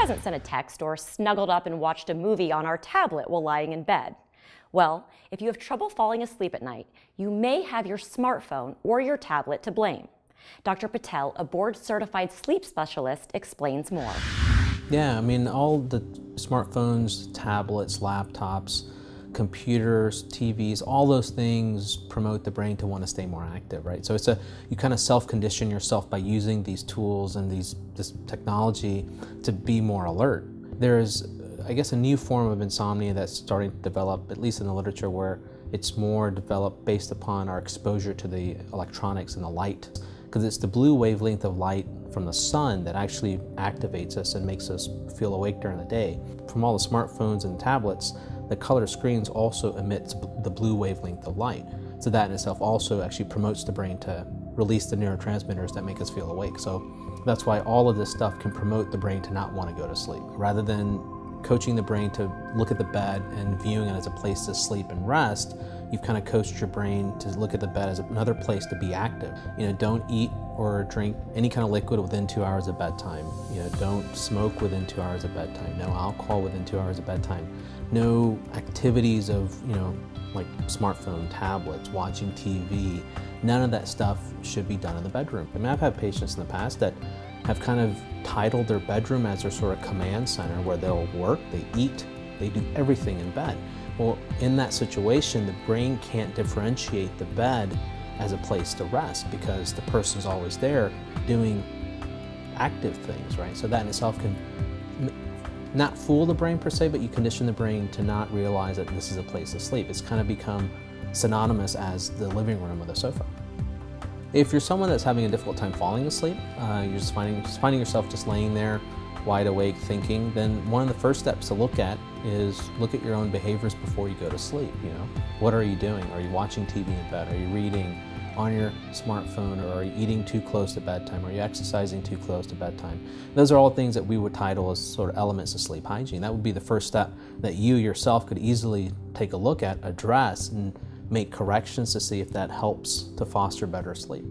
hasn't sent a text or snuggled up and watched a movie on our tablet while lying in bed? Well, if you have trouble falling asleep at night, you may have your smartphone or your tablet to blame. Dr. Patel, a board-certified sleep specialist, explains more. Yeah, I mean, all the smartphones, tablets, laptops, computers, TVs, all those things promote the brain to want to stay more active, right? So it's you kind of self-condition yourself by using these tools and this technology to be more alert. There's, I guess, a new form of insomnia that's starting to develop, at least in the literature, where it's more developed based upon our exposure to the electronics and the light, because it's the blue wavelength of light from the sun that actually activates us and makes us feel awake during the day. From all the smartphones and tablets, the color screens also emits the blue wavelength of light. So that in itself also actually promotes the brain to release the neurotransmitters that make us feel awake. So that's why all of this stuff can promote the brain to not want to go to sleep. Rather than coaching the brain to look at the bed and viewing it as a place to sleep and rest, you've kind of coached your brain to look at the bed as another place to be active. You know, don't eat or drink any kind of liquid within 2 hours of bedtime. You know, don't smoke within 2 hours of bedtime. No alcohol within 2 hours of bedtime. No activities of, you know, like smartphone, tablets, watching TV. None of that stuff should be done in the bedroom. I mean, I've had patients in the past that have kind of titled their bedroom as their sort of command center where they'll work, they eat, they do everything in bed. Well, in that situation, the brain can't differentiate the bed as a place to rest because the person's always there doing active things, right? So that in itself can not fool the brain per se, but you condition the brain to not realize that this is a place to sleep. It's kind of become synonymous as the living room or the sofa. If you're someone that's having a difficult time falling asleep, you're just finding yourself just laying there wide awake thinking, then one of the first steps to look at is look at your own behaviors before you go to sleep, you know? What are you doing? Are you watching TV in bed? Are you reading on your smartphone? Or are you eating too close to bedtime? Are you exercising too close to bedtime? Those are all things that we would title as sort of elements of sleep hygiene. That would be the first step that you yourself could easily take a look at, address, and make corrections to see if that helps to foster better sleep.